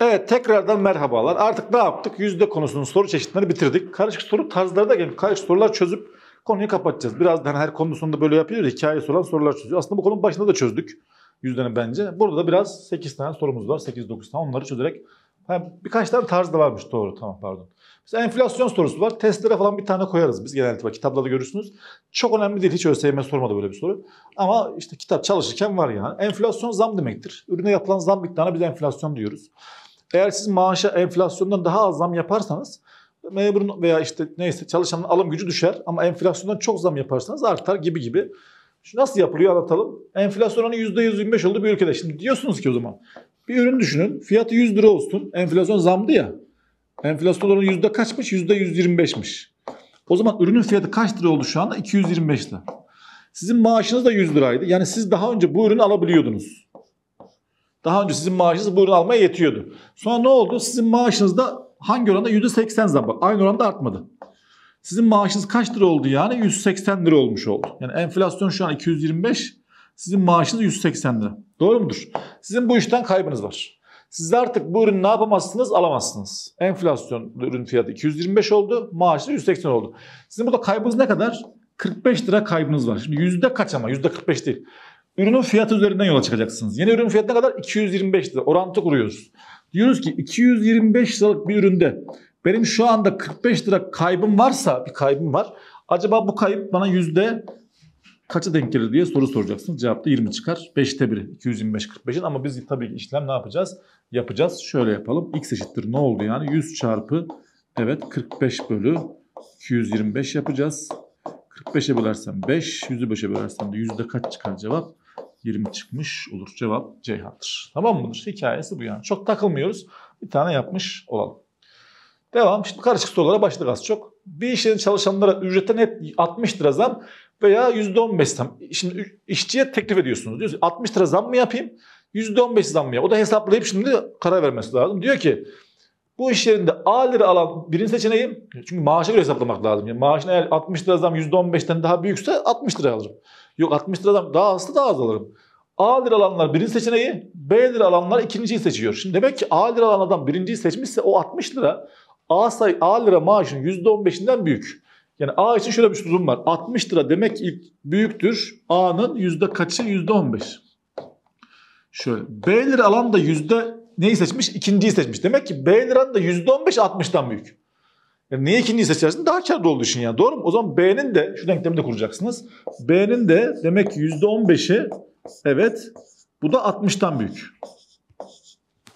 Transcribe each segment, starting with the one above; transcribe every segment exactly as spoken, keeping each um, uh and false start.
Evet, tekrardan merhabalar. Artık ne yaptık? Yüzde konusunun soru çeşitlerini bitirdik. Karışık soru tarzları da gelip karışık sorular çözüp konuyu kapatacağız. Biraz da hani her konunun sonunda böyle yapıyoruz. Hikaye soran sorular çözüyoruz. Aslında bu konunun başında da çözdük yüzdenin bence. Burada da biraz sekiz tane sorumuz var. sekiz dokuz tane. Onları çözerek ha, birkaç tane tarz da varmış. Doğru. Tamam, pardon. Mesela enflasyon sorusu var. Testlere falan bir tane koyarız. Biz genellikle kitaplarda da görürsünüz. Çok önemli değil. Hiç ÖSYM sormadı böyle bir soru. Ama işte kitap çalışırken var yani. Enflasyon zam demektir. Ürüne yapılan zam miktarına biz enflasyon diyoruz. Eğer siz maaşa enflasyondan daha az zam yaparsanız memurun veya işte neyse çalışanın alım gücü düşer. Ama enflasyondan çok zam yaparsanız artar gibi gibi. Şu nasıl yapılıyor anlatalım. Enflasyon oranı yüzde yüz yirmi beş oldu bir ülkede. Şimdi diyorsunuz ki o zaman bir ürün düşünün. Fiyatı yüz lira olsun. Enflasyon zamdı ya. Enflasyon oranı yüzde kaçmış? yüzde yüz yirmi beşmiş. O zaman ürünün fiyatı kaç lira oldu şu anda? iki yüz yirmi beş lira. Sizin maaşınız da yüz liraydı. Yani siz daha önce bu ürünü alabiliyordunuz. Daha önce sizin maaşınız bu ürünü almaya yetiyordu. Sonra ne oldu? Sizin maaşınızda hangi oranda? yüzde seksen zam. Aynı oranda artmadı. Sizin maaşınız kaç lira oldu yani? yüz seksen lira olmuş oldu. Yani enflasyon şu an iki yüz yirmi beş. Sizin maaşınız yüz seksen lira. Doğru mudur? Sizin bu işten kaybınız var. Siz artık bu ürünü ne yapamazsınız? Alamazsınız. Enflasyon ürün fiyatı iki yüz yirmi beş oldu. Maaşı yüz seksen oldu. Sizin burada kaybınız ne kadar? kırk beş lira kaybınız var. Şimdi yüzde kaç ama? Yüzde kırk beş değil. Ürünün fiyatı üzerinden yola çıkacaksınız. Yeni ürün fiyatı ne kadar? iki yüz yirmi beş lira. Orantı kuruyoruz. Diyoruz ki iki yüz yirmi beş liralık bir üründe benim şu anda kırk beş lira kaybım varsa, bir kaybım var. Acaba bu kayıp bana yüzde kaça denk gelir diye soru soracaksınız. Cevap da yirmi çıkar. beşte biri. iki yüz yirmi beş kırk beşin ama biz tabii ki işlem ne yapacağız? Yapacağız. Şöyle yapalım. X eşittir. Ne oldu yani? yüz çarpı evet kırk beş bölü iki yüz yirmi beş yapacağız. kırk beşe bölersem beş. yüzü beşe bölersem de yüzde kaç çıkar cevap? yirmi çıkmış olur. Cevap Ceyhan'dır. Tamam mıdır? Hikayesi bu yani. Çok takılmıyoruz. Bir tane yapmış olalım. Devam. Şimdi karışık sorulara başladık az çok. Bir iş yerinin çalışanlara ücrete net altmış lira zam veya yüzde on beş zam. Şimdi işçiye teklif ediyorsunuz. Diyorsunuz altmış lira zam mı yapayım? yüzde on beş zam mı yapayım? O da hesaplayıp şimdi karar vermesi lazım. Diyor ki bu iş yerinde A lira alan birini seçeneyim. Çünkü maaşa göre hesaplamak lazım. Yani maaşın eğer altmış lira zam yüzde on beşten daha büyükse altmış lira alırım. Yok altmış lira zam daha azsa daha az alırım. A lira alanlar birinci seçeneği, B lira alanlar ikinciyi seçiyor. Şimdi demek ki A lira alan adam birinciyi seçmişse o altmış lira A, say, A lira maaşın yüzde on beşinden büyük. Yani A için şöyle bir durum var. altmış lira demek ilk büyüktür. A'nın yüzde kaçı? yüzde on beş. Şöyle. B lira alan da yüzde neyi seçmiş? İkinciyi seçmiş. Demek ki B liranın da yüzde on beş altmıştan büyük. Yani niye ikinciyi seçersin? Daha karlı olduğu için yani. Doğru mu? O zaman B'nin de şu denklemi de kuracaksınız. B'nin de demek ki yüzde on beşi evet bu da altmıştan büyük.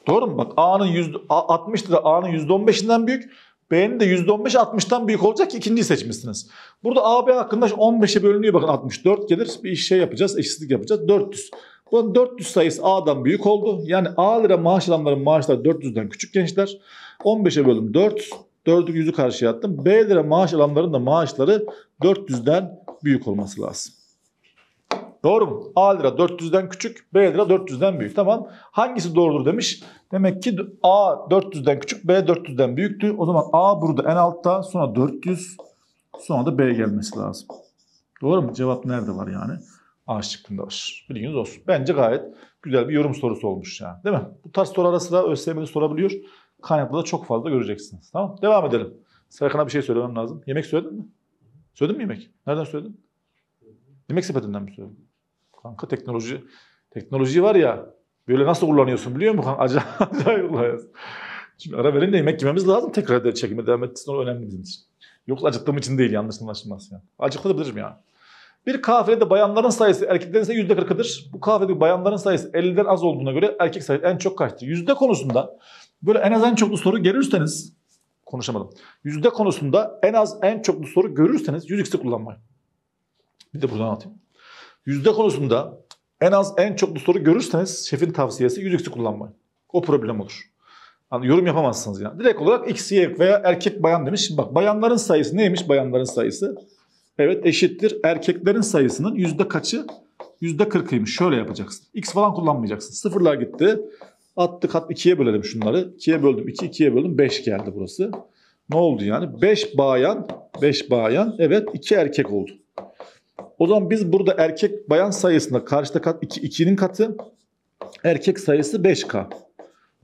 Doğru mu? Bak A'nın altmış lira A'nın yüzde on beşinden büyük. B'nin de yüzde on beş altmıştan büyük olacak ki ikinciyi seçmişsiniz. Burada A B hakkında on beşe bölünüyor. Bakın altmış dört gelir. Bir şey yapacağız. Eşitlik yapacağız. dört yüz. Bunun dört yüz sayısı A'dan büyük oldu. Yani A lira maaş alanların maaşları dört yüzden küçük gençler. on beşe bölüm dört. dördü yüzü karşıya attım. B lira maaş alanların da maaşları dört yüzden büyük olması lazım. Doğru mu? A lira dört yüzden küçük, B lira dört yüzden büyük. Tamam. Hangisi doğrudur demiş. Demek ki A dört yüzden küçük, B dört yüzden büyüktü. O zaman A burada en altta, sonra dört yüz, sonra da B gelmesi lazım. Doğru mu? Cevap nerede var yani? A şıkkında var. Bilginiz olsun. Bence gayet güzel bir yorum sorusu olmuş yani. Değil mi? Bu tarz soru ara sıra ÖSYM'de sorabiliyor. Kaynaklarda da çok fazla göreceksiniz. Tamam. Devam edelim. Serkan'a bir şey söylemem lazım. Yemek söyledin mi? Söyledin mi yemek? Nereden söyledin? Yemek sepetinden mi söyledin? Kanka teknoloji teknoloji var ya, böyle nasıl kullanıyorsun biliyor musun? Acayip kullanıyorsun. Şimdi ara verin de yemek yememiz lazım. Tekrar da çekime devam etsin. O önemli bizim için. Yoksa acıktığım için değil, yanlış anlaşılmaz yani. Acıkılabilirim yani. Bir kafilede bayanların sayısı erkeklerin ise yüzde kırkıdır. Bu kafilede bayanların sayısı elliden az olduğuna göre erkek sayısı en çok kaçtı? Yüzde konusunda böyle en az en çoklu soru görürseniz, konuşamadım. Yüzde konusunda en az en çoklu soru görürseniz yüz x'i kullanmayın. Bir de buradan atayım. Yüzde konusunda en az en çoklu soru görürseniz şefin tavsiyesi yüz x'i kullanmayın. O problem olur. Yani yorum yapamazsınız yani. Direkt olarak x, y veya erkek bayan demiş. Şimdi bak bayanların sayısı neymiş bayanların sayısı? Evet eşittir erkeklerin sayısının yüzde kaçı? Yüzde kırkıymış. Şöyle yapacaksın. X falan kullanmayacaksın. Sıfırlar gitti. Attık hat ikiye bölelim şunları. ikiye böldüm iki, ikiye böldüm beş geldi burası. Ne oldu yani? beş bayan, beş bayan evet iki erkek oldu. O zaman biz burada erkek bayan sayısında karşıda kat iki, ikinin katı, erkek sayısı beş k.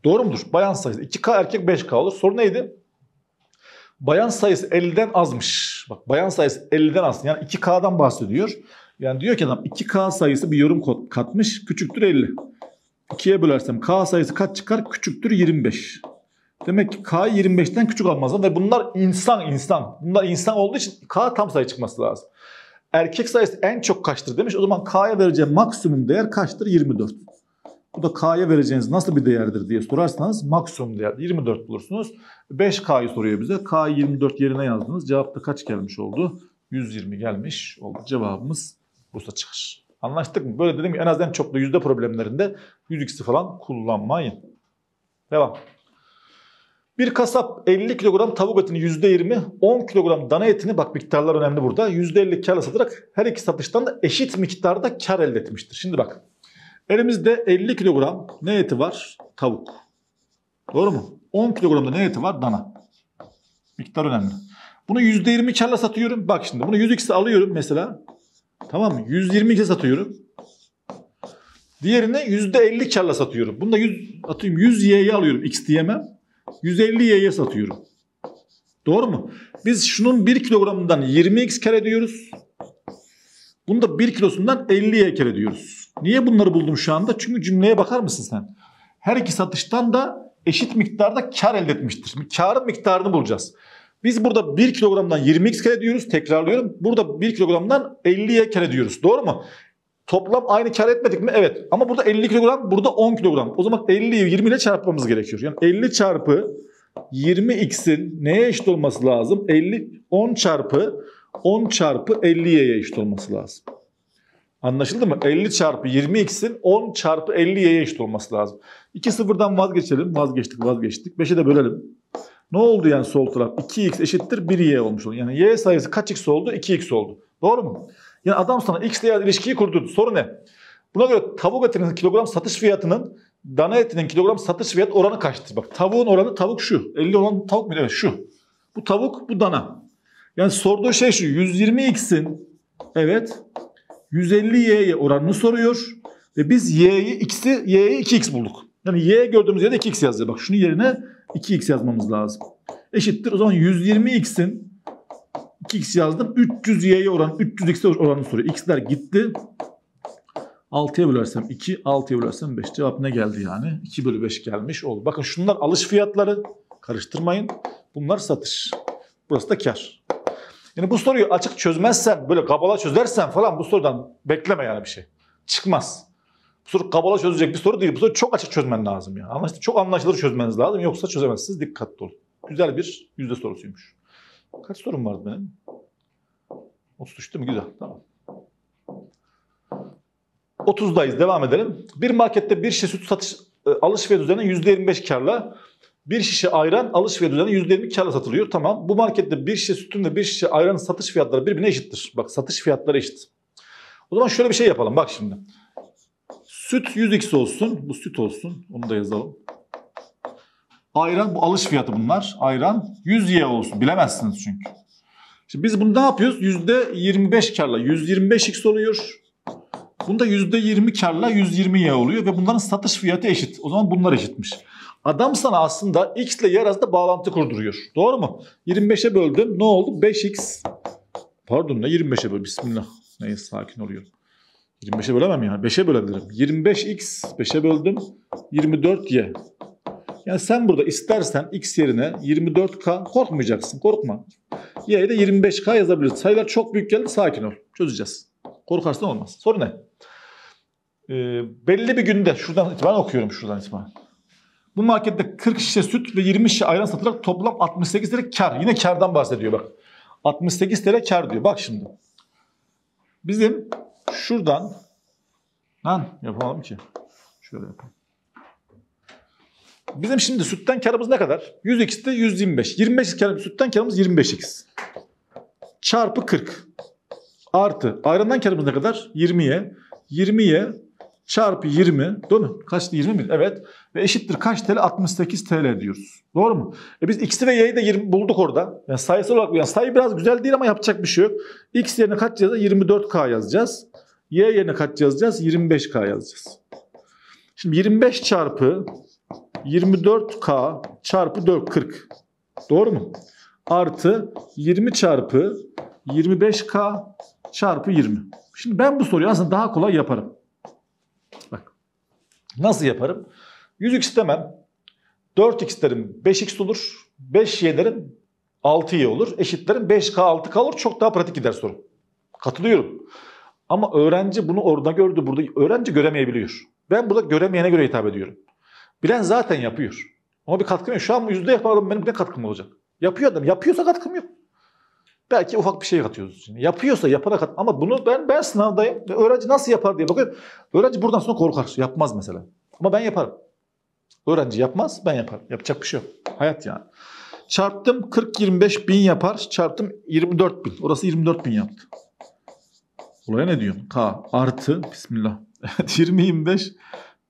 Doğru mudur? Bayan sayısı iki K, erkek beş K olur. Soru neydi? Bayan sayısı elliden azmış. Bak, bayan sayısı elliden az. Yani iki K'dan bahsediyor. Yani diyor ki adam iki K sayısı bir yorum katmış. Küçüktür elli. ikiye bölersem K sayısı kaç çıkar? Küçüktür yirmi beş. Demek ki K'yı yirmi beşten küçük almaz. Ve bunlar insan insan. Bunlar insan olduğu için K tam sayı çıkması lazım. Erkek sayısı en çok kaçtır demiş. O zaman K'ya vereceğim maksimum değer kaçtır? yirmi dört. Bu da K'ya vereceğiniz nasıl bir değerdir diye sorarsanız maksimum değer yirmi dört bulursunuz. beş K'yı soruyor bize. K'yı yirmi dört yerine yazdınız. Cevapta kaç gelmiş oldu? yüz yirmi gelmiş oldu. Cevabımız Bursa çıkar. Anlaştık mı? Böyle dedim ki en az en çok da yüzde problemlerinde yüz ikisi falan kullanmayın. Devam. Bir kasap elli kilogram tavuk etini yüzde yirmi, on kilogram dana etini, bak miktarlar önemli burada, yüzde elli kârla satarak her iki satıştan da eşit miktarda kar elde etmiştir. Şimdi bak, elimizde elli kilogram ne eti var? Tavuk. Doğru mu? on kilogramda ne eti var? Dana. Miktar önemli. Bunu yüzde yirmi kârla satıyorum. Bak şimdi bunu yüz ikisi alıyorum mesela. Tamam mı? yüz yirmi ikiye satıyorum. Diğerini yüzde elli kârla satıyorum. Bunu da yüz, atıyorum yüz Y'ye alıyorum. X diyemem. yüz elli Y'ye satıyorum. Doğru mu? Biz şunun bir kilogramından yirmi X kar ediyoruz. Bunu da bir kilosundan elli Y kar ediyoruz. Niye bunları buldum şu anda? Çünkü cümleye bakar mısın sen? Her iki satıştan da eşit miktarda kar elde etmiştir. Karın miktarını bulacağız. Biz burada bir kilogramdan yirmi X kar ediyoruz. Tekrarlıyorum. Burada bir kilogramdan elli Y kar ediyoruz. Doğru mu? Toplam aynı kar etmedik mi? Evet. Ama burada elli kilogram, burada on kilogram. O zaman elliyi yirmi ile çarpmamız gerekiyor. Yani elli çarpı yirmi X'in neye eşit olması lazım? elli, on çarpı on çarpı elli Y'ye eşit olması lazım. Anlaşıldı mı? elli çarpı yirmi X'in on çarpı elli Y'ye eşit olması lazım. iki sıfırdan vazgeçelim. Vazgeçtik, vazgeçtik. beşe de bölelim. Ne oldu yani sol taraf? iki X eşittir bir Y olmuş oldu. Yani Y sayısı kaç X oldu? iki X oldu. Doğru mu? Yani adam sana X ile ilişkiyi kurdurdu. Soru ne? Buna göre tavuk etinin kilogram satış fiyatının dana etinin kilogram satış fiyat oranı kaçtır? Bak, tavuğun oranı, tavuk şu. elli olan tavuk mu? Evet şu. Bu tavuk, bu dana. Yani sorduğu şey şu. yüz yirmi X'in evet yüz elli Y'ye oranını soruyor. Ve biz Y'yi X'i Y'yi iki X bulduk. Yani Y gördüğümüz yerde iki X yazıyor. Bak, şunun yerine iki X yazmamız lazım. Eşittir. O zaman yüz yirmi X'in iki X yazdım. üç yüz Y'ye oran, üç yüz X'e oranını soruyor. X'ler gitti. altıya bölersem iki, altıya bölersem beş. Cevap ne geldi yani? iki bölü beş gelmiş oldu. Bakın şunlar alış fiyatları. Karıştırmayın. Bunlar satış. Burası da kar. Yani bu soruyu açık çözmezsen, böyle kabala çözersen falan bu sorudan bekleme yani bir şey. Çıkmaz. Bu soru kabala çözecek bir soru değil. Bu soru çok açık çözmen lazım yani. Anlaştık. Çok anlaşılır çözmeniz lazım. Yoksa çözemezsiniz. Dikkatli olun. Güzel bir yüzde sorusuymuş. Kaç sorum vardı benim? otuz üç değil mi? Güzel. Tamam. otuzdayız. Devam edelim. Bir markette bir şişe süt satış e, alış fiyatı üzerine yüzde yirmi beş karla, bir şişe ayran alış fiyatı üzerine yüzde yirmi karla satılıyor. Tamam. Bu markette bir şişe sütün ve bir şişe ayranın satış fiyatları birbirine eşittir. Bak, satış fiyatları eşit. O zaman şöyle bir şey yapalım. Bak şimdi. Süt yüz X olsun. Bu süt olsun. Onu da yazalım. Ayran, bu alış fiyatı bunlar. Ayran yüz Y olsun. Bilemezsiniz çünkü. Şimdi biz bunu ne yapıyoruz? yüzde yirmi beş karla yüz yirmi beş X oluyor. Bunda yüzde yirmi karla yüz yirmi Y oluyor ve bunların satış fiyatı eşit. O zaman bunlar eşitmiş. Adam sana aslında X ile Y arasında bağlantı kurduruyor. Doğru mu? yirmi beşe böldüm. Ne oldu? beş X. Pardon, ne yirmi beşe böl. Bismillah. Neyse, sakin oluyorum. yirmi beşe bölemem yani. beşe bölebilirim. yirmi beş X beşe böldüm. yirmi dört Y. Yani sen burada istersen X yerine yirmi dört K, korkmayacaksın, korkma. Y'ye de yirmi beş K yazabilirsin. Sayılar çok büyük geldi, sakin ol. Çözeceğiz. Korkarsan olmaz. Soru ne? Ee, belli bir günde, şuradan itibaren okuyorum şuradan itibaren. Bu markette kırk şişe süt ve yirmi şişe ayran satılarak toplam altmış sekiz lira kar. Yine kardan bahsediyor bak. altmış sekiz lira kar diyor. Bak şimdi. Bizim şuradan, lan yapamam ki. Şöyle yapalım. Bizim şimdi sütten karımız ne kadar? yüz X'de yüz yirmi beş. yirmi beş X karımız, sütten karımız yirmi beş X. Çarpı kırk. Artı. Ayrandan karımız ne kadar? yirmi Y. yirmi Y çarpı yirmi. Doğru mu? Kaçtı? yirmi mi? Evet. Ve eşittir kaç T L? altmış sekiz T L diyoruz. Doğru mu? E biz X'i ve Y'yi de yirmi bulduk orada. Yani sayısal olarak, yani sayı biraz güzel değil ama yapacak bir şey yok. X yerine kaç yazacağız? yirmi dört K yazacağız. Y yerine kaç yazacağız? yirmi beş K yazacağız. Şimdi yirmi beş çarpı yirmi dört K çarpı dört, kırk. Doğru mu? Artı yirmi çarpı yirmi beş K çarpı yirmi. Şimdi ben bu soruyu aslında daha kolay yaparım. Bak. Nasıl yaparım? yüz x demem. dört x derim, beş x olur. beş y derim, altı y olur. Eşitlerim beş K, altı K olur. Çok daha pratik gider soru. Katılıyorum. Ama öğrenci bunu orada gördü. Burada öğrenci göremeyebiliyor. Ben burada göremeyene göre hitap ediyorum. Bilen zaten yapıyor. Ona bir katkım yok. Şu an yüzde yaparım, benim ne katkım olacak? Yapıyor adam. Yapıyorsa katkım yok. Belki ufak bir şey katıyoruz. Şimdi. Yapıyorsa yaparak kat. Ama bunu ben ben sınavdayım. Öğrenci nasıl yapar diye bakıyorum. Öğrenci buradan sonra korkar. Yapmaz mesela. Ama ben yaparım. Öğrenci yapmaz, ben yaparım. Yapacak bir şey yok. Hayat yani. Çarptım kırk yirmi beş bin yapar. Çarptım yirmi dört bin. Orası yirmi dört bin yaptı. Olaya ne diyorsun? K artı. Bismillah. yirmi yirmi beş.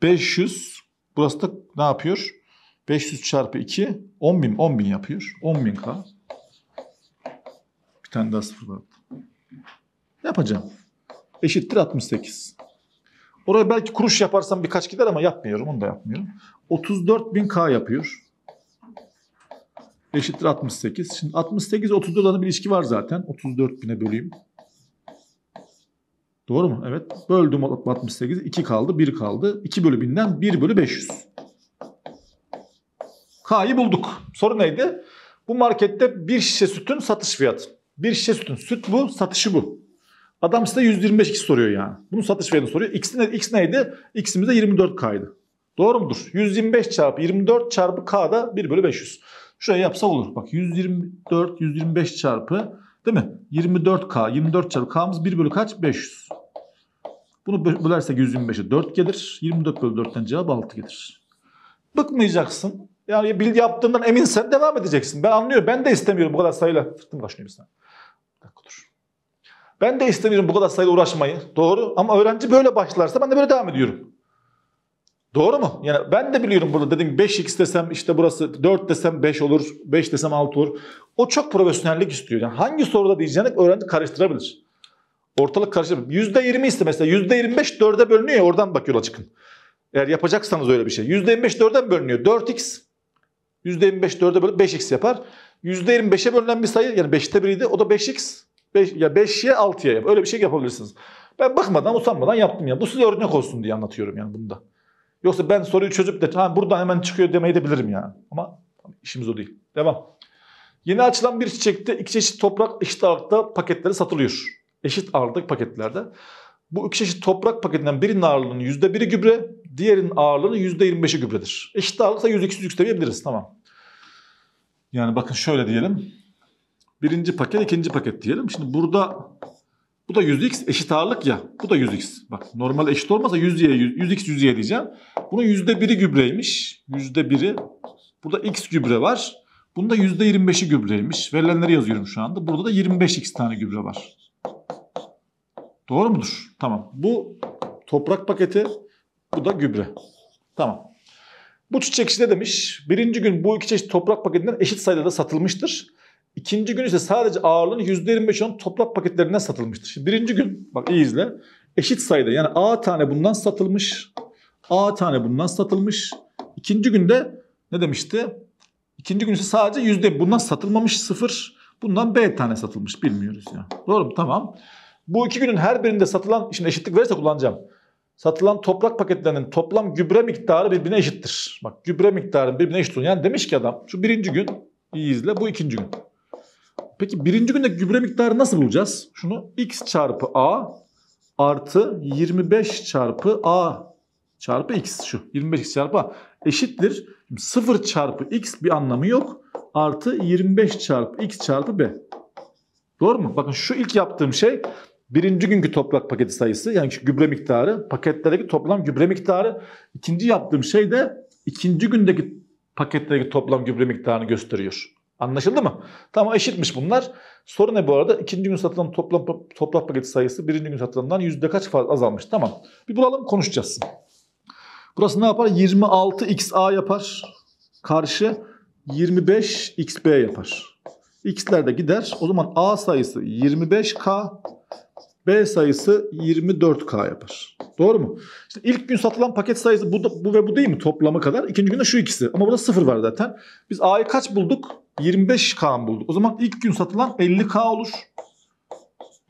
beş yüz. Burası da ne yapıyor? beş yüz çarpı iki. on bin. on bin yapıyor. on bin K. Bir tane daha sıfır var. Ne yapacağım? Eşittir altmış sekiz. Oraya belki kuruş yaparsam birkaç gider ama yapmıyorum. Onu da yapmıyorum. otuz dört bin K yapıyor. Eşittir altmış sekiz. Şimdi altmış sekiz otuz dört arasında bir ilişki var zaten. otuz dört bine böleyim. Doğru mu? Evet. Böldüm altmış sekiz. iki kaldı. bir kaldı. iki bölü binden bir bölü beş yüz. K'yı bulduk. Soru neydi? Bu markette bir şişe sütün satış fiyatı. Bir şişe sütün. Süt bu. Satışı bu. Adam size yüz yirmi beş X soruyor yani. Bunun satış fiyatını soruyor. X, ne, X neydi? X'imiz de yirmi dört K'ydı. Doğru mudur? yüz yirmi beş çarpı yirmi dört çarpı K'da bir bölü beş yüz. Şuraya yapsa olur. Bak yüz yirmi dört, yüz yirmi beş çarpı değil mi? yirmi dört K. yirmi dört çarpı K'mız bir bölü kaç? beş yüz. Bunu bölersek yüz yirmi beşe dört gelir. yirmi dört bölü dörtten cevap altı gelir. Bıkmayacaksın. Yani bilgi yaptığından eminsen devam edeceksin. Ben anlıyorum. Ben de istemiyorum bu kadar sayıyla. Fırtın başlıyor bir saniye. Bir dakika dur. Ben de istemiyorum bu kadar sayıyla uğraşmayı. Doğru. Ama öğrenci böyle başlarsa ben de böyle devam ediyorum. Doğru mu? Yani ben de biliyorum burada dediğim beş x desem işte burası, dört desem beş olur, beş desem altı olur. O çok profesyonellik istiyor. Yani hangi soruda diyeceğini öğrenci karıştırabilir. Ortalık karıştırabilir. yüzde yirmi ise mesela yüzde yirmi beş dörde bölünüyor ya, oradan bak yola çıkın. Eğer yapacaksanız öyle bir şey. yüzde yirmi beş dörde mi bölünüyor? dört x. yüzde yirmi beş dörde bölünüyor, beş x yapar. yüzde yirmi beşe bölünen bir sayı, yani beşte biriydi, o da beş x. beş, ya beşe altıya yap. Öyle bir şey yapabilirsiniz. Ben bakmadan, usanmadan yaptım ya. Bu size örnek olsun diye anlatıyorum yani bunda. Yoksa ben soruyu çözüp de tamam buradan hemen çıkıyor demeyi de bilirim yani. Ama işimiz o değil. Devam. Yeni açılan bir çiçekte iki çeşit toprak eşit ağırlıkta paketleri satılıyor. Eşit ağırlık paketlerde. Bu iki çeşit toprak paketinden birinin ağırlığının yüzde biri gübre, diğerinin ağırlığının yüzde yirmi beşi gübredir. Eşit ağırlıksa yüz iki yüz yüksetebiliriz. Tamam. Yani bakın şöyle diyelim. Birinci paket, ikinci paket diyelim. Şimdi burada... Bu da yüz x eşit ağırlık ya. Bu da yüz x. Bak normal eşit olmasa yüz y, yüz x yüz y diyeceğim. Bunun yüzde biri gübreymiş. yüzde biri. Burada x gübre var. Bunda yüzde yirmi beşi gübreymiş. Verilenleri yazıyorum şu anda. Burada da yirmi beş x tane gübre var. Doğru mudur? Tamam. Bu toprak paketi. Bu da gübre. Tamam. Bu çiçekçi de demiş. Birinci gün bu iki çeşit toprak paketinden eşit sayıda da satılmıştır. İkinci gün ise sadece ağırlığının yüzde yirmi beş olan toprak paketlerinden satılmıştır. Şimdi birinci gün, bak iyi izle, eşit sayıda yani A tane bundan satılmış, A tane bundan satılmış. İkinci günde ne demişti? İkinci gün ise sadece yüzde bundan satılmamış sıfır, bundan B tane satılmış, bilmiyoruz ya. Yani. Doğru mu? Tamam. Bu iki günün her birinde satılan, şimdi eşitlik verirse kullanacağım. Satılan toprak paketlerinin toplam gübre miktarı birbirine eşittir. Bak gübre miktarının birbirine eşit oluyor. Yani demiş ki adam şu birinci gün, iyi izle, bu ikinci gün. Peki birinci günde gübre miktarı nasıl bulacağız? Şunu x çarpı a artı yirmi beş çarpı a çarpı x, şu yirmi beş x çarpı a eşittir. Şimdi sıfır çarpı x bir anlamı yok. Artı yirmi beş çarpı x çarpı b. Doğru mu? Bakın şu ilk yaptığım şey birinci günkü toprak paketi sayısı, yani gübre miktarı, paketlerdeki toplam gübre miktarı. İkinci yaptığım şey de ikinci gündeki paketlerdeki toplam gübre miktarını gösteriyor. Anlaşıldı mı? Tamam, eşitmiş bunlar. Soru ne bu arada? İkinci gün satılan toplam toprak paketi sayısı birinci gün satılandan yüzde kaç fazla azalmış? Tamam. Bir bulalım, konuşacağız. Burası ne yapar? yirmi altı x a yapar. Karşı yirmi beş x b yapar. X'ler de gider. O zaman a sayısı yirmi beş k. B sayısı yirmi dört K yapar. Doğru mu? İşte ilk gün satılan paket sayısı bu, bu ve bu değil mi toplamı kadar? İkinci günde şu ikisi. Ama burada sıfır var zaten. Biz A'yı kaç bulduk? yirmi beş K bulduk. O zaman ilk gün satılan elli K olur.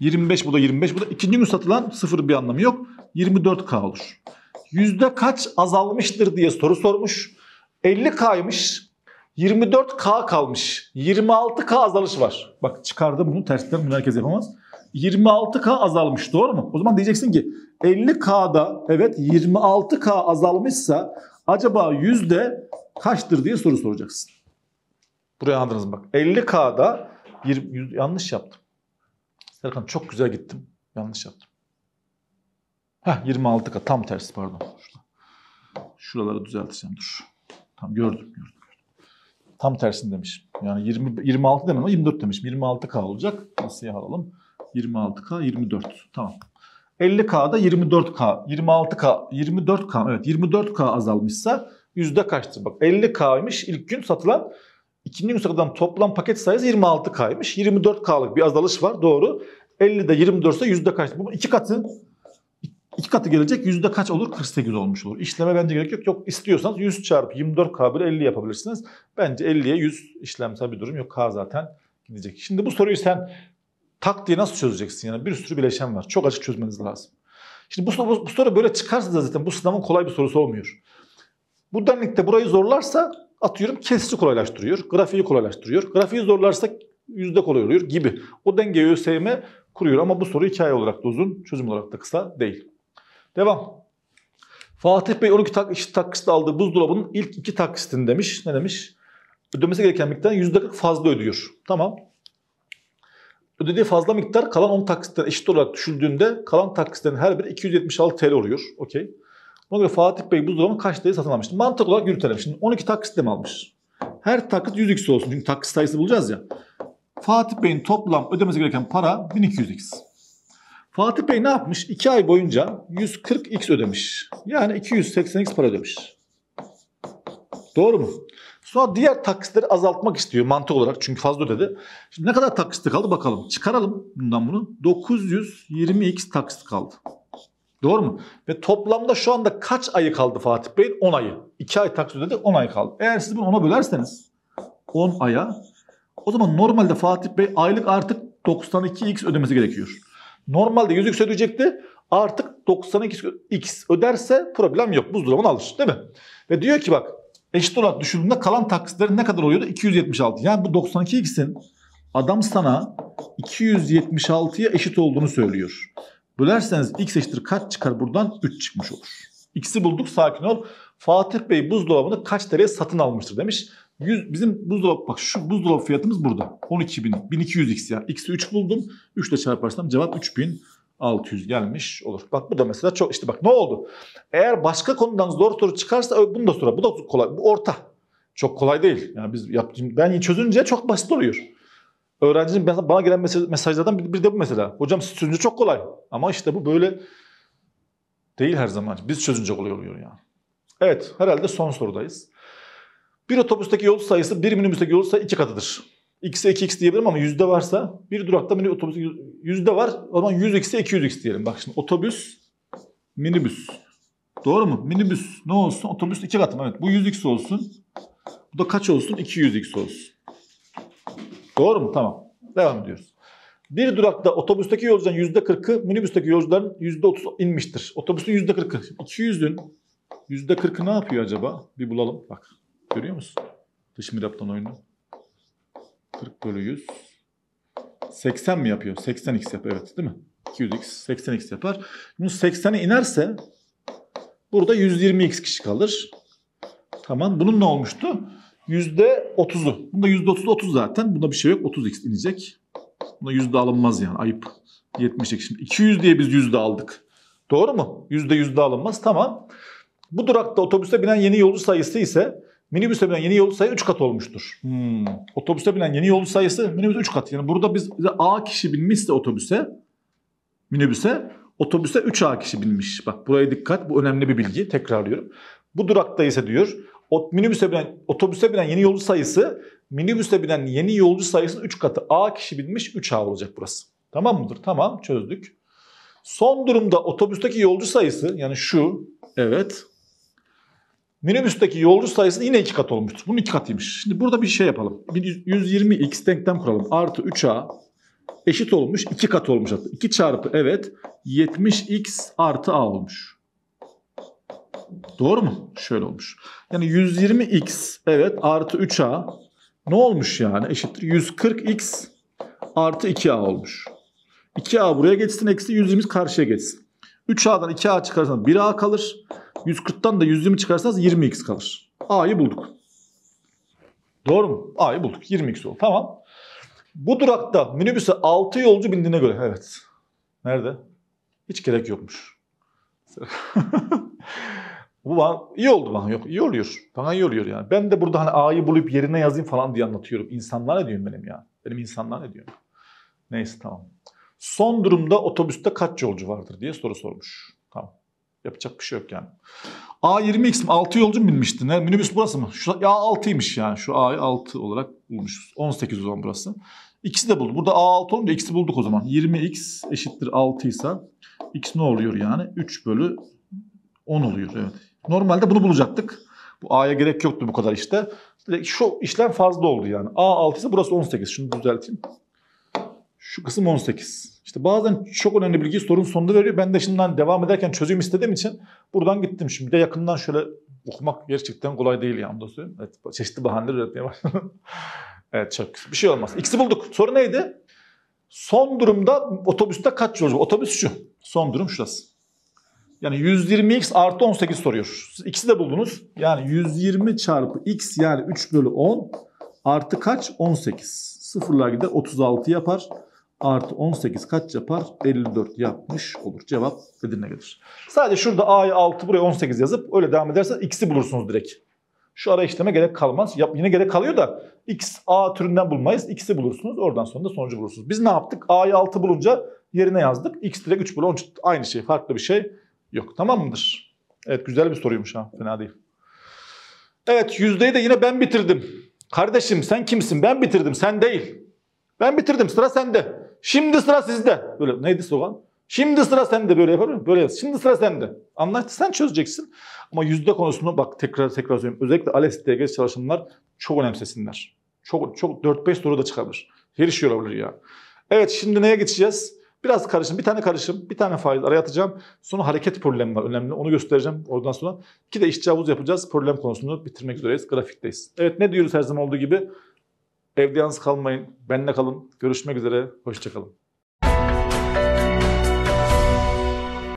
yirmi beş bu da yirmi beş bu da. İkinci gün satılan sıfır bir anlamı yok. yirmi dört K olur. Yüzde kaç azalmıştır diye soru sormuş. elli K'ymış. yirmi dört K kalmış. yirmi altı K azalış var. Bak çıkardı bunu tersten, bunu herkes yapamaz. yirmi altı K azalmış, doğru mu? O zaman diyeceksin ki elli K'da evet yirmi altı K azalmışsa acaba yüzde kaçtır diye soru soracaksın. Buraya anladınız mı? Bak elli K'da yirmi, yanlış yaptım. Serkan çok güzel gittim. Yanlış yaptım. Heh yirmi altı K tam tersi pardon. Şuraları düzelteceğim dur. Tam gördüm gördüm. Tam tersini demişim. Yani yirmi, yirmi altı demem ama yirmi dört demişim. yirmi altı K olacak. Nasıl alalım? yirmi altı K, yirmi dört. Tamam. elli K'da yirmi dört K, yirmi altı K, yirmi dört K. Evet yirmi dört K azalmışsa yüzde kaçtır? Bak elli K'ymış ilk gün satılan. İkinci gün satılan toplam paket sayısı yirmi altı K'ymış. yirmi dört K'lık bir azalış var. Doğru. ellide yirmi dört ise yüzde kaçtır? Bu iki katı. İki katı gelecek. Yüzde kaç olur? kırk sekiz olmuş olur. İşleme bence gerek yok. Yok istiyorsanız yüz çarpı yirmi dört K bölü elli yapabilirsiniz. Bence elliye yüz işlemsel bir durum yok. K zaten gidecek. Şimdi bu soruyu sen tak diye nasıl çözeceksin? Yani bir sürü bileşen var. Çok açık çözmeniz lazım. Şimdi bu, bu, bu soru böyle çıkarsa da zaten bu sınavın kolay bir sorusu olmuyor. Bu denlikte burayı zorlarsa atıyorum kesici kolaylaştırıyor. Grafiği kolaylaştırıyor. Grafiği zorlarsa yüzde kolay oluyor gibi. O dengeyi ÖSYM kuruyor ama bu soru hikaye olarak da uzun, çözüm olarak da kısa değil. Devam. Fatih Bey on iki tak taksitle aldığı buzdolabının ilk iki taksitini demiş. Ne demiş? Ödemesi gereken miktarın yüzde kırk fazla ödüyor. Tamam. Ödediği fazla miktar kalan on taksitten eşit olarak düşüldüğünde kalan taksitlerin her biri iki yüz yetmiş altı T L oluyor. Okey. Buna göre Fatih Bey buzdolabını kaç T L'ye satın almıştı? Mantık olarak yürütelim. Şimdi on iki taksitle mi almış? Her taksit yüz X olsun. Çünkü taksit sayısı bulacağız ya. Fatih Bey'in toplam ödemesi gereken para bin iki yüz X. Fatih Bey ne yapmış? iki ay boyunca yüz kırk X ödemiş. Yani iki yüz seksen X para ödemiş. Doğru mu? Sonra diğer taksitleri azaltmak istiyor mantık olarak. Çünkü fazla ödedi. Şimdi ne kadar taksit kaldı bakalım. Çıkaralım bundan bunu. dokuz yüz yirmi X taksit kaldı. Doğru mu? Ve toplamda şu anda kaç ayı kaldı Fatih Bey'in? on ayı. iki ay taksit ödedi, on ay kaldı. Eğer siz bunu ona bölerseniz on aya, o zaman normalde Fatih Bey aylık artık doksan iki X ödemesi gerekiyor. Normalde yüz X ödeyecekti. Artık doksan iki X öderse problem yok. Buzdolabını alır değil mi? Ve diyor ki bak eşit olarak düşürdüğünde kalan taksitlerin ne kadar oluyordu? iki yüz yetmiş altı. Yani bu doksan iki X'in adam sana iki yüz yetmiş altıya eşit olduğunu söylüyor. Bölerseniz X eşittir kaç çıkar buradan? üç çıkmış olur. X'i bulduk, sakin ol. Fatih Bey buzdolabını kaç T L'ye satın almıştır demiş. yüz, bizim buzdolabı, bak şu buzdolabı fiyatımız burada. on iki bin, bin iki yüz X ya. X'i üç buldum. üç ile çarparsam cevap üç bin altı yüz gelmiş olur. Bak bu da mesela çok, işte bak ne oldu? Eğer başka konudan zor soru çıkarsa bunu da sorar. Bu da kolay, bu orta. Çok kolay değil. Yani biz yaptığım, ben çözünce çok basit oluyor. Öğrencinin bana gelen mesaj, mesajlardan biri de bu mesela. Hocam siz çözünce çok kolay. Ama işte bu böyle değil her zaman. Biz çözünce kolay oluyor yani. Evet, herhalde son sorudayız. Bir otobüsteki yolcu sayısı bir minibüsteki yolcu sayısı iki katıdır. X'e iki X diyebilirim ama yüzde varsa bir durakta minibüs otobüste yüzde var. O zaman yüz X'e iki yüz X diyelim. Bak şimdi otobüs, minibüs. Doğru mu? Minibüs ne olsun? Otobüs iki katı. Evet bu yüz X olsun. Bu da kaç olsun? iki yüz X olsun. Doğru mu? Tamam. Devam ediyoruz. Bir durakta otobüsteki yolcuların yüzde kırkı minibüsteki yolcuların yüzde otuz inmiştir. Otobüsün yüzde kırkı. iki yüzün yüzde kırkı ne yapıyor acaba? Bir bulalım. Bak. Görüyor musun? Dış mihraptan oyunu. kırk bölü yüz. seksen mi yapıyor? seksen X yapıyor. Evet değil mi? iki yüz X. seksen X yapar. Bunu seksene inerse burada yüz yirmi X kişi kalır. Tamam. Bunun ne olmuştu? yüzde otuzu. Bunda yüzde otuz otuz zaten. Bunda bir şey yok. otuz X inecek. Buna yüzde alınmaz yani. Ayıp. yetmiş X. Şimdi iki yüz diye biz yüzde aldık. Doğru mu? Yüzde yüzde alınmaz. Tamam. Bu durakta otobüse binen yeni yolcu sayısı ise minibüse binen yeni yolcu sayısı üç kat olmuştur. Hmm. Otobüse binen yeni yolcu sayısı minibüse üç kat. Yani burada biz A kişi binmişse otobüse, minibüse, otobüse üç A kişi binmiş. Bak buraya dikkat, bu önemli bir bilgi, tekrarlıyorum. Bu durakta ise diyor, minibüse binen, otobüse binen yeni yolcu sayısı, minibüse binen yeni yolcu sayısının üç katı. A kişi binmiş, üç A olacak burası. Tamam mıdır? Tamam, çözdük. Son durumda otobüsteki yolcu sayısı, yani şu, evet, minibüsteki yolcu sayısı yine iki kat olmuştur. Bunun iki katıymış. Şimdi burada bir şey yapalım. Bir yüz yirmi x denklem kuralım. Artı üç a eşit olmuş. iki kat olmuş hatta. iki çarpı, evet, yetmiş x artı a olmuş. Doğru mu? Şöyle olmuş. Yani yüz yirmi x, evet, artı üç a ne olmuş yani? Eşittir yüz kırk x artı iki a olmuş. iki a buraya geçsin, eksi yüz yirmi karşıya geçsin. üç a'dan iki a çıkarsanız bir a kalır. yüz kırk'tan da yüz yirmi çıkarsanız yirmi x kalır. A'yı bulduk. Doğru mu? A'yı bulduk. yirmi x oldu. Tamam. Bu durakta minibüse altı yolcu bindiğine göre, evet. Nerede? Hiç gerek yokmuş. Bu bana iyi oldu bana. Yok, iyi oluyor. Bana iyi oluyor yani. Ben de burada hani A'yı bulup yerine yazayım falan diye anlatıyorum. İnsanlar ne diyorum benim ya? Benim insanlar ne diyor? Neyse, tamam. Son durumda otobüste kaç yolcu vardır diye soru sormuş. Tamam. Yapacak bir şey yok yani. A yirmi x mi? altı yolcu mu binmişti? Ne? Minibüs burası mı? Şu A altıymış yani. Şu A'yı altı olarak bulmuşuz. on sekiz o zaman burası. İkisi de buldu. Burada A altı olunca ikisi bulduk o zaman. yirmi x eşittir altı ise x ne oluyor yani? üç bölü on oluyor. Evet. Normalde bunu bulacaktık. Bu A'ya gerek yoktu bu kadar işte. Direkt şu işlem fazla oldu yani. A altı ise burası on sekiz. Şunu düzelteyim. Şu kısım on sekiz. İşte bazen çok önemli bilgiyi sorunun sonunda veriyor. Ben de şimdiden devam ederken çözüm istediğim için buradan gittim. Şimdi de yakından şöyle okumak gerçekten kolay değil yani. Evet, çeşitli bahaneler üretmeye başladım. Evet, çok bir şey olmaz. İkisi bulduk. Soru neydi? Son durumda otobüste kaç yolcu? Otobüs şu. Son durum şurası. Yani yüz yirmi x artı on sekiz soruyor. Siz ikisi de buldunuz. Yani yüz yirmi çarpı x yani üç bölü on artı kaç? on sekiz. Sıfırlar gider otuz altı yapar. Artı on sekiz kaç yapar? elli dört yapmış olur. Cevap Edirne gelir. Sadece şurada A'yı altı buraya on sekiz yazıp öyle devam ederseniz x'i bulursunuz direkt. Şu ara işleme gerek kalmaz. Yap, yine gerek kalıyor da x A türünden bulmayız. X'i bulursunuz. Oradan sonra da sonucu bulursunuz. Biz ne yaptık? A'yı altı bulunca yerine yazdık. X direkt üç bölü on. Aynı şey. Farklı bir şey yok. Tamam mıdır? Evet, güzel bir soruymuş ha. Fena değil. Evet, yüzdeyi de yine ben bitirdim. Kardeşim sen kimsin? Ben bitirdim. Sen değil. Ben bitirdim. Sıra sende. Şimdi sıra sizde. Böyle neydi slogan? Şimdi sıra sende, böyle yapar mı? Böyle yaz. Şimdi sıra sende. Anlaştı, sen çözeceksin. Ama yüzde konusunu bak tekrar tekrar söylüyorum. Özellikle ALES D G S çalışanlar çok önemsesinler. Çok çok dört beş soru da çıkabilir. Her şey olabilir ya. Evet, şimdi neye geçeceğiz? Biraz karışım, bir tane karışım, bir tane faiz araya atacağım. Sonra hareket problemi var, önemli. Onu göstereceğim oradan sonra. İki de işçavuz yapacağız. Problem konusunu bitirmek üzereyiz. Grafikteyiz. Evet, ne diyoruz her zaman olduğu gibi? Evde yalnız kalmayın, benimle kalın. Görüşmek üzere, hoşça kalın.